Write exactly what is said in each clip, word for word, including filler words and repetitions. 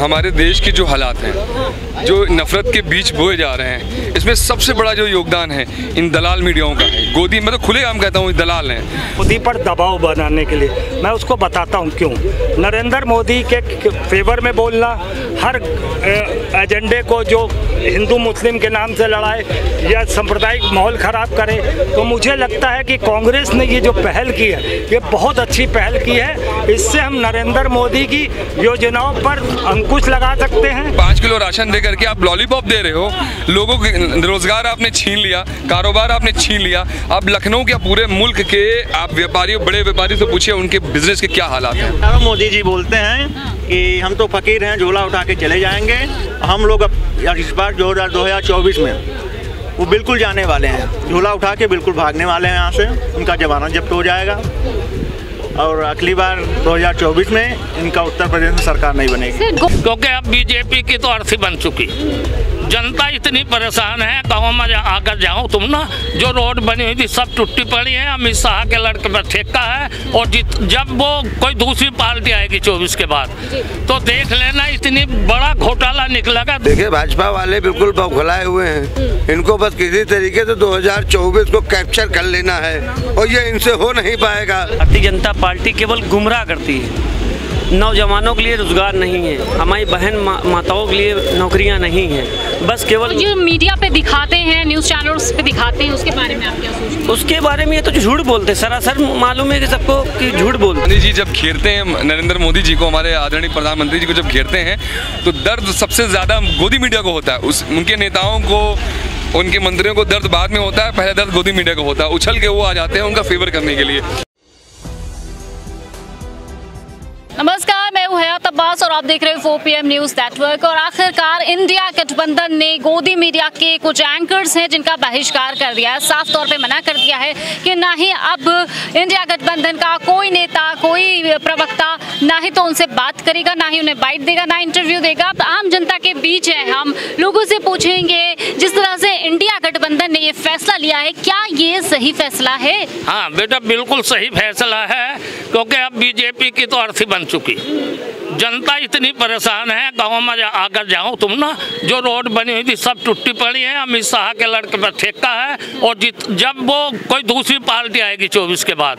हमारे देश के जो हालात हैं, जो नफरत के बीच बोए जा रहे हैं, इसमें सबसे बड़ा जो योगदान है इन दलाल मीडियाओं का है। गोदी मैं तो खुलेआम कहता हूँ दलाल हैं। मोदी पर दबाव बनाने के लिए मैं उसको बताता हूँ क्यों। नरेंद्र मोदी के फेवर में बोलना, हर एजेंडे को जो हिंदू मुस्लिम के नाम से लड़ाए या सांप्रदायिक माहौल ख़राब करे, तो मुझे लगता है कि कांग्रेस ने ये जो पहल की है ये बहुत अच्छी पहल की है। इससे हम नरेंद्र मोदी की योजनाओं पर अंकुश लगा सकते हैं। पाँच किलो राशन दे करके आप लॉलीपॉप दे रहे हो लोगों के, रोजगार आपने छीन लिया, कारोबार आपने छीन लिया। आप लखनऊ के पूरे मुल्क के आप व्यापारियों, बड़े व्यापारी से पूछिए उनके बिजनेस के क्या हालात हैं। मोदी जी बोलते हैं कि हम तो फकीर हैं, झोला उठा के चले जाएंगे। हम लोग अब इस बार दो हज़ार दो हज़ार चौबीस में वो बिल्कुल जाने वाले हैं, झोला उठा के बिल्कुल भागने वाले हैं यहाँ से। उनका जमाना जब्त हो जाएगा और अगली बार दो हज़ार चौबीस में इनका उत्तर प्रदेश में सरकार नहीं बनेगी, क्योंकि अब बीजेपी की तो अर्थी बन चुकी। जनता इतनी परेशान है, गाँव में आकर जाओ तुम ना, जो रोड बनी हुई थी सब टूटी पड़ी है। अमित शाह के लड़के पर ठेका है और जब वो कोई दूसरी पार्टी आएगी चौबीस के बाद तो देख लेना इतनी बड़ा घोटाला निकलेगा। देखिए भाजपा वाले बिल्कुल बौखलाए हुए हैं, इनको बस किसी तरीके से दो हज़ार चौबीस को कैप्चर कर लेना है और ये इनसे हो नहीं पाएगा। भारतीय जनता पार्टी केवल गुमराह करती है। नौजवानों के लिए रोजगार नहीं है, हमारी बहन मा, माताओं के लिए नौकरियां नहीं हैं। बस केवल जो मीडिया पे दिखाते हैं, न्यूज़ चैनल्स पे दिखाते हैं, उसके बारे में आप क्या सोचते हैं? उसके बारे में ये तो झूठ बोलते हैं, सरासर मालूम है कि सबको कि झूठ बोलते हैं। मोदी जी जब घेरते हैं, नरेंद्र मोदी जी को, हमारे आदरणीय प्रधानमंत्री जी को जब घेरते हैं तो दर्द सबसे ज़्यादा गोदी मीडिया को होता है। उस उनके नेताओं को, उनके मंत्रियों को दर्द बाद में होता है, पहला दर्द गोदी मीडिया को होता है। उछल के वो आ जाते हैं उनका फेवर करने के लिए। नमस्कार, मैं हूं हयात अब्बास और आप देख रहे हो four P M news network. और आखिरकार इंडिया गठबंधन ने गोदी मीडिया के कुछ एंकर्स हैं जिनका बहिष्कार कर दिया है, साफ तौर पे मना कर दिया है कि ना ही अब इंडिया गठबंधन का कोई नेता, कोई प्रवक्ता ना ही तो उनसे बात करेगा, ना ही उन्हें बाइट देगा, ना इंटरव्यू देगा। तो आम जनता के बीच है, हम लोगों से पूछेंगे जिस तरह से इंडिया गठबंधन ने ये फैसला लिया है, क्या ये सही फैसला है? हाँ बेटा, बिल्कुल सही फैसला है, क्योंकि अब बीजेपी की तो अर्थी बन चुकी। जनता इतनी परेशान है, गाँव में आकर जाओ तुम ना, जो रोड बनी हुई थी सब टूटी पड़ी है। अमित शाह के लड़के पर ठेका है और जब वो कोई दूसरी पार्टी आएगी चौबीस के बाद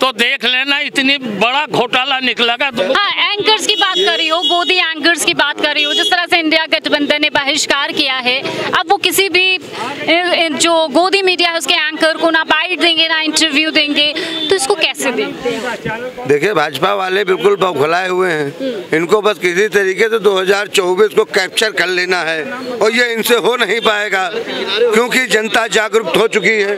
तो देख लेना इतनी बड़ा घोटाला निकलेगा। हाँ, एंकर्स की बात कर रही हो, गोदी एंकर्स की बात कर रही हो। जिस तरह से इंडिया गठबंधन ने बहिष्कार किया है, अब वो किसी भी जो गोदी मीडिया है उसके एंकर को ना बाइट देंगे, ना इंटरव्यू देंगे, तो इसको कैसे देंगे? देखिए भाजपा वाले बिल्कुल बौखलाए हुए हैं, इनको बस किसी तरीके से दो हज़ार चौबीस को कैप्चर कर लेना है और ये इनसे हो नहीं पाएगा, क्योंकि जनता जागरूक हो चुकी है।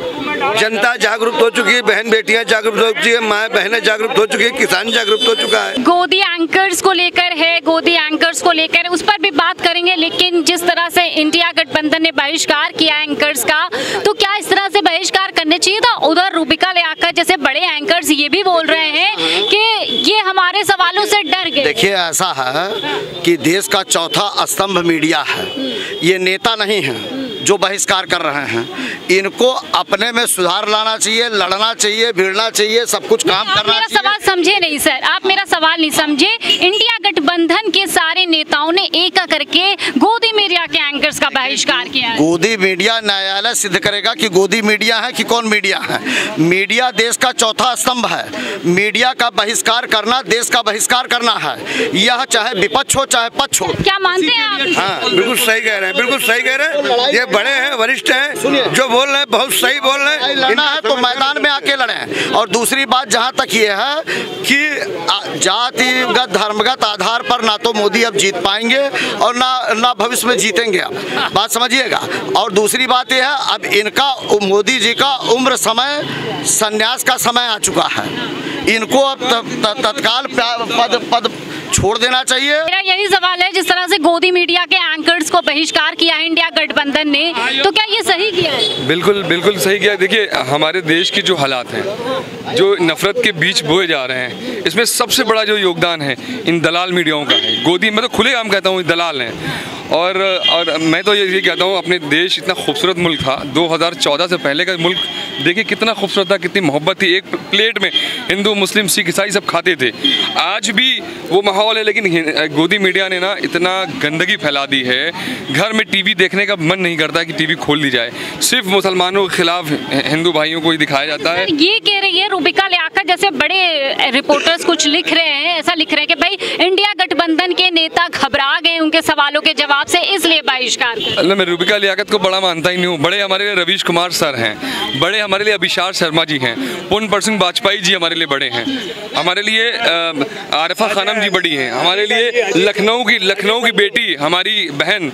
जनता जागरूक हो चुकी है, बहन बेटियां जागरूक हो चुकी है, माँ बहनें जागरूक हो चुकी है, किसान जागरूक हो चुका है। गोदी एंकर्स को लेकर है, गोदी एंकर्स को लेकर उस पर भी बात करेंगे, लेकिन जिस तरह से इंडिया गठबंधन ने बहिष्कार किया एंकर्स का, तो क्या इस तरह से बहिष्कार करने चाहिए था? उधर रुबिका लियाकत जैसे बड़े एंकर्स ये भी बोल रहे हैं कि ये हमारे सवालों से डर गए। देखिए ऐसा है कि देश का चौथा स्तंभ मीडिया है, ये नेता नहीं है जो बहिष्कार कर रहे हैं। इनको अपने में सुधार लाना चाहिए, लड़ना चाहिए, भिड़ना चाहिए, सब कुछ काम करना चाहिए। आप मेरा सवाल समझे नहीं सर, आप मेरा सवाल नहीं समझे। इंडिया गठबंधन के सारे नेताओं ने एक करके गोदी मीडिया के एंकर्स का बहिष्कार किया। गोदी मीडिया न्यायालय सिद्ध करेगा कि गोदी मीडिया है कि कौन मीडिया है। मीडिया देश का चौथा स्तंभ है, मीडिया का बहिष्कार करना देश का बहिष्कार करना है, यह चाहे विपक्ष हो चाहे पक्ष हो। क्या मानते हैं आप? हाँ बिल्कुल सही कह रहे हैं, बिल्कुल सही कह रहे हैं। ये बड़े हैं, वरिष्ठ हैं, जो बोल रहे हैं बहुत सही बोल रहे हैं। लड़ना है तो मैदान में आके लड़ें। और दूसरी बात, जहाँ तक ये है कि जातिगत धर्मगत आधार पर ना तो मोदी अब जीत पाएंगे और ना ना भविष्य में जीतेंगे, अब बात समझिएगा। और दूसरी बात यह है, अब इनका मोदी जी का उम्र समय संन्यास का समय आ चुका है, इनको अब तत्काल पद पद छोड़ देना चाहिए। मेरा यही सवाल है, जिस तरह से गोदी मीडिया के एंकर्स को बहिष्कार किया है इंडिया गठबंधन ने, तो क्या ये सही किया है? बिल्कुल बिल्कुल सही किया। देखिए हमारे देश की जो हालात हैं, जो नफरत के बीच बोए जा रहे हैं, इसमें सबसे बड़ा जो योगदान है इन दलाल मीडियाओं का है। गोदी मैं तो खुलेआम कहता हूँ दलाल हैं। और और मैं तो ये कहता हूँ अपने देश इतना खूबसूरत मुल्क था, दो हज़ार चौदह से पहले का मुल्क देखिए कितना खूबसूरत था, कितनी मोहब्बत थी, एक प्लेट में हिंदू मुस्लिम सिख ईसाई सब खाते थे। आज भी वो माहौल है, लेकिन गोदी मीडिया ने ना इतना गंदगी फैला दी है, घर में टीवी देखने का मन नहीं करता कि टीवी खोल दी जाए, सिर्फ मुसलमानों के खिलाफ हिंदू भाइयों को ही दिखाया जाता है। ये कह रही है रुबिका लियाकत जैसे बड़े रिपोर्टर्स कुछ लिख रहे हैं, ऐसा लिख रहे हैं कि भाई इंडिया गठबंधन के नेता घबरा गए उनके सवालों के जवाब से, इसलिए बहिष्कार। मैं रुबिका लियाकत को बड़ा मानता ही नहीं हूँ, बड़े हमारे लिए रविश कुमार सर हैं, बड़े हमारे लिए अभिषार शर्मा जी हैं, पूर्ण सिंह वाजपेयी जी हमारे लिए बड़े हैं, हमारे लिए आरफा खानम जी बड़ी हैं, हमारे लिए लखनऊ की लखनऊ की बेटी हमारी बहन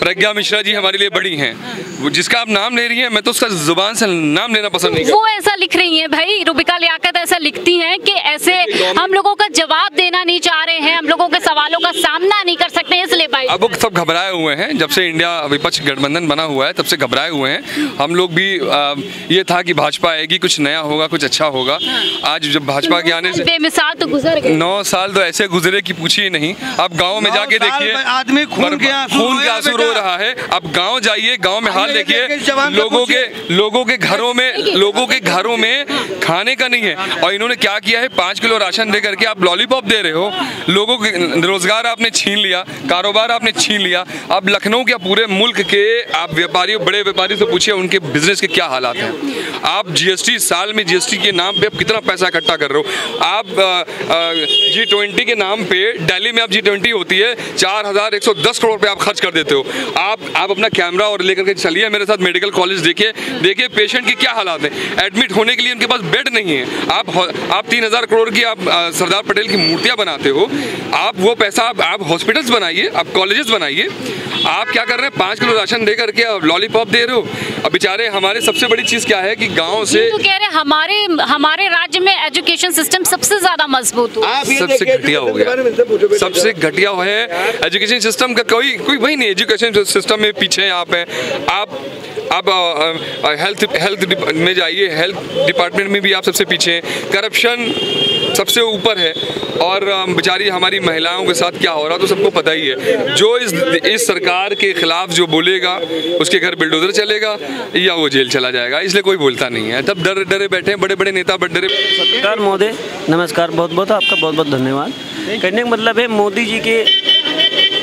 प्रज्ञा मिश्रा जी हमारे लिए बड़ी हैं। जिसका आप नाम ले रही हैं मैं तो उसका जुबान से नाम लेना पसंद नहीं। वो ऐसा लिख रही हैं भाई, रुबिका लियाकत ऐसा लिखती हैं कि ऐसे हम लोगों का जवाब देना नहीं चाह रहे हैं, हम लोगों के सवालों का सामना नहीं कर सकते, इसलिए भाई अब सब घबराए हुए हैं। जब से इंडिया विपक्ष गठबंधन बना हुआ है तब से घबराए हुए हैं हम लोग भी। आ, ये था कि भाजपा आएगी, कुछ नया होगा, कुछ अच्छा होगा। आज जब भाजपा के आने से बेमिसाल तो गुजर गए, नौ साल तो ऐसे गुजरे की पूछिए नहीं। आप गाँव में जाके देखिए, आदमी खून के आंसू रो रहा है। आप गाँव जाइए, गाँव में हाल देखिए, लोगों के लोगों के घरों में लोगों के घरों में खाने का नहीं है, और इन्होंने क्या किया है, पाँच किलो राशन दे करके आप लॉलीपॉप दे रहे हो लोगों के। रोजगार आपने छीन लिया, कारोबार आपने छीन लिया। आप लखनऊ के पूरे मुल्क के आप व्यापारियों, बड़े व्यापारी से पूछिए उनके बिजनेस के क्या हालात हैं। आप जीएसटी, साल में जीएसटी के नाम पे आप कितना पैसा इकट्ठा कर रहे हो। आप जी ट्वेंटी के नाम पे दिल्ली में आप जी ट्वेंटी होती है चार हजार एक सौ दस करोड़ रुपये आप खर्च कर देते हो। आप आप अपना कैमरा और लेकर के चलिए मेरे साथ मेडिकल कॉलेज, देखिए देखिए पेशेंट के क्या हालात है, एडमिट होने के लिए उनके पास बेड नहीं है। आप आप तीन हजार करोड़ की आप सरदार पटेल की मूर्तियां बनाते हो, आप वो पैसा आप, आप हॉस्पिटल्स बनाइए, आप कॉलेजेस बनाइए। आप क्या कर रहे हैं, पाँच किलो राशन दे करके आप लॉलीपॉप दे रहे हो। अब बेचारे हमारे सबसे बड़ी चीज़ क्या है कि गाँव से तो कह रहे हमारे हमारे राज्य में एजुकेशन सिस्टम सबसे ज़्यादा मजबूत हो, सबसे घटिया हो गया, सबसे घटिया है एजुकेशन सिस्टम का। कोई कोई वही नहीं, एजुकेशन सिस्टम में पीछे आप हैं। आप आप हेल्थ हेल्थ में जाइए, हेल्थ डिपार्टमेंट में भी आप सबसे पीछे हैं, करप्शन सबसे ऊपर है। और बेचारी हमारी महिलाओं के साथ क्या हो रहा तो सबको पता ही है। जो इस इस सरकार के खिलाफ जो बोलेगा उसके घर बुलडोजर चलेगा या वो जेल चला जाएगा, इसलिए कोई बोलता नहीं है। तब डर डरे बैठे हैं बड़े बड़े नेता, बड़े डरे। सरदार मोदी नमस्कार, बहुत बहुत आपका बहुत बहुत धन्यवाद। कहने का मतलब है मोदी जी के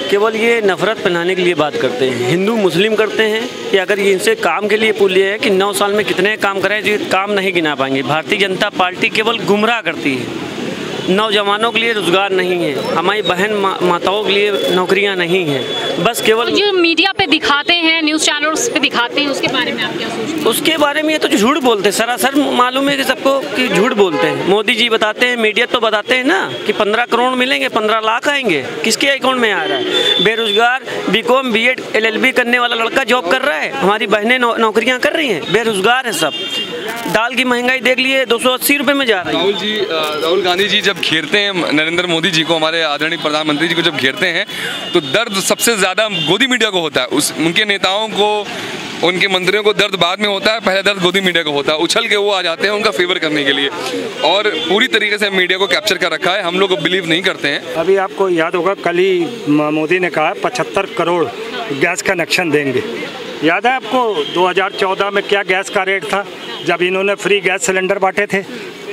केवल ये नफरत फैलाने के लिए बात करते हैं, हिंदू मुस्लिम करते हैं कि अगर ये इनसे काम के लिए पूछिए है कि नौ साल में कितने काम कराए, जो काम नहीं गिना पाएंगे। भारतीय जनता पार्टी केवल गुमराह करती है, नौजवानों के लिए रोजगार नहीं है, हमारी बहन मा, माताओं के लिए नौकरियां नहीं हैं, बस केवल जो मीडिया पे दिखाते हैं, न्यूज़ चैनल्स पे दिखाते हैं, उसके बारे में आप क्या सोचते हैं? उसके बारे में ये तो झूठ बोलते हैं, सरासर मालूम है कि सबको कि झूठ बोलते हैं। मोदी जी बताते हैं, मीडिया तो बताते हैं ना कि पंद्रह करोड़ मिलेंगे, पंद्रह लाख आएंगे, किसके अकाउंट में आ रहा है? बेरोजगार B Com B Ed L L B करने वाला लड़का जॉब कर रहा है, हमारी बहनें नौ, नौकरियाँ कर रही हैं, बेरोजगार है सब। दाल की महंगाई देख लिए, दो सौ अस्सी रुपये में जा रहा है। राहुल जी, राहुल गांधी जी जब घेरते हैं नरेंद्र मोदी जी को, हमारे आदरणीय प्रधानमंत्री जी को जब घेरते हैं तो दर्द सबसे ज़्यादा गोदी मीडिया को होता है। उस उनके नेताओं को, उनके मंत्रियों को दर्द बाद में होता है, पहले दर्द गोदी मीडिया को होता है। उछल के वो आ जाते हैं उनका फेवर करने के लिए, और पूरी तरीके से मीडिया को कैप्चर कर रखा है। हम लोग बिलीव नहीं करते हैं। अभी आपको याद होगा कल ही मोदी ने कहा पचहत्तर करोड़ गैस कनेक्शन देंगे, याद है आपको? दो हज़ार चौदह में क्या गैस का रेट था जब इन्होंने फ्री गैस सिलेंडर बांटे थे,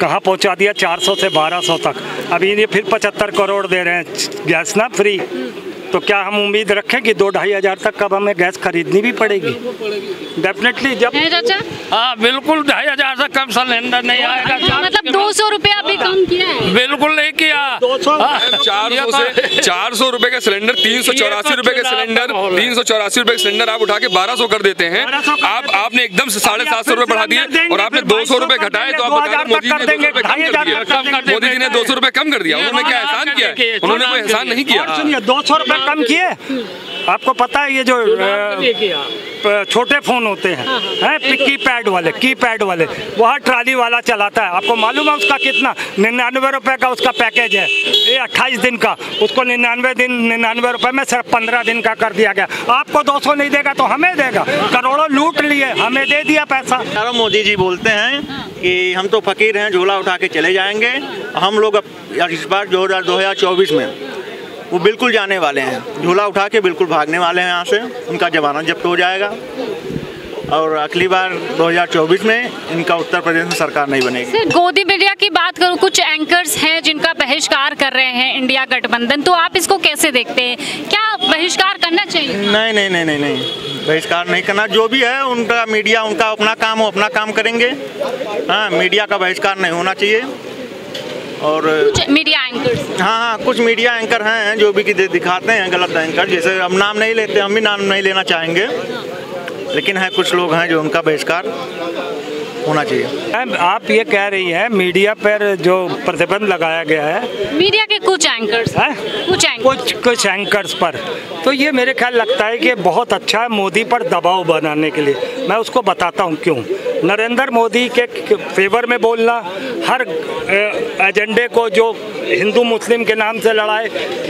कहाँ पहुँचा दिया, चार सौ से बारह सौ तक। अभी ये फिर पचहत्तर करोड़ दे रहे हैं गैस ना फ्री, तो क्या हम उम्मीद रखें कि दो ढाई हज़ार तक कब हमें गैस खरीदनी भी पड़ेगी? डेफिनेटली जब हाँ बिल्कुल ढाई हज़ार से कम सिलेंडर नहीं आएगा। हाँ, मतलब दो सौ रुपये अभी कम किया है, बिल्कुल नहीं किया। चार सौ से चार सौ रुपये का सिलेंडर, तीन सौ चौरासी रुपये का सिलेंडर तीन सौ चौरासी रुपये का सिलेंडर आप उठा के बारह सौ कर देते हैं। आप आपने एकदम से साढ़े सात सौ रुपये बढ़ा दिए और आपने दो सौ रुपये घटाए, तो आप मोदी जी ने दो सौ रुपये कम कर दिया। उन्होंने क्या एहसान किया? उन्होंने कोई एहसान नहीं किया, दो सौ रुपये कम किए। आपको पता है ये जो छोटे फोन होते हैं, हैं की पैड वाले की पैड वाले वहाँ ट्राली वाला चलाता है, आपको मालूम है उसका कितना, निन्यानवे रुपए का उसका पैकेज है, ये अट्ठाईस दिन का, उसको निन्यानवे दिन निन्यानवे रुपए में सिर्फ पंद्रह दिन का कर दिया गया। आपको दो सौ नहीं देगा तो हमें देगा, करोड़ों लूट लिए, हमें दे दिया पैसा। मोदी जी बोलते हैं कि हम तो फकीर हैं, झोला उठा के चले जाएंगे। हम लोग इस बार दो हज़ार चौबीस में वो बिल्कुल जाने वाले हैं, झूला उठा के बिल्कुल भागने वाले हैं यहाँ से। उनका जमानत जब्त हो जाएगा और अगली बार दो हज़ार चौबीस में इनका उत्तर प्रदेश में सरकार नहीं बनेगी। सर, गोदी मीडिया की बात करूं, कुछ एंकर्स हैं जिनका बहिष्कार कर रहे हैं इंडिया गठबंधन, तो आप इसको कैसे देखते हैं? क्या बहिष्कार करना चाहिए? नहीं नहीं नहीं नहीं नहीं बहिष्कार नहीं करना। जो भी है उनका मीडिया, उनका अपना काम, वो अपना काम करेंगे। हाँ, मीडिया का बहिष्कार नहीं होना चाहिए। और कुछ मीडिया एंकर, हाँ हाँ कुछ मीडिया एंकर हैं जो भी कि दिखाते हैं गलत एंकर, जैसे हम नाम नहीं लेते, हम भी नाम नहीं लेना चाहेंगे, लेकिन है कुछ लोग हैं जो उनका बहिष्कार होना चाहिए। आप ये कह रही हैं मीडिया पर जो प्रतिबंध लगाया गया है मीडिया के कुछ एंकर्स हैं, कुछ एंकर। कुछ कुछ एंकर्स पर, तो ये मेरे ख्याल लगता है कि बहुत अच्छा है मोदी पर दबाव बनाने के लिए। मैं उसको बताता हूँ क्यों। नरेंद्र मोदी के फेवर में बोलना, हर एजेंडे को जो हिंदू मुस्लिम के नाम से लड़ाए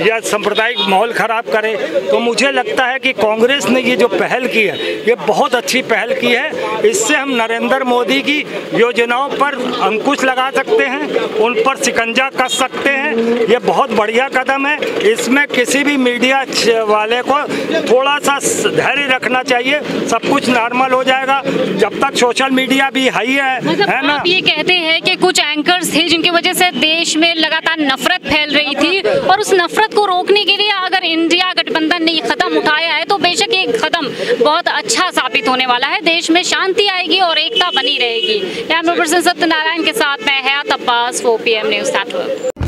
या सांप्रदायिक माहौल ख़राब करे, तो मुझे लगता है कि कांग्रेस ने ये जो पहल की है ये बहुत अच्छी पहल की है। इससे हम नरेंद्र मोदी की योजनाओं पर अंकुश लगा सकते हैं, उन पर शिकंजा कस सकते हैं। ये बहुत बढ़िया कदम है। इसमें किसी भी मीडिया वाले को थोड़ा सा धैर्य रखना चाहिए, सब कुछ नॉर्मल हो जाएगा जब तक सोशल मीडिया भी हाई है, मतलब है ना? आप ये कहते हैं कि कुछ एंकर्स थे जिनकी वजह से देश में लगातार नफरत फैल रही थी, और उस नफरत को रोकने के लिए अगर इंडिया गठबंधन ने ये कदम उठाया है तो बेशक ये कदम बहुत अच्छा साबित होने वाला है। देश में शांति आएगी और एकता बनी रहेगी। कैमरा पर्सन सत्यनारायण के साथ मैं है Abbas, four P M news network.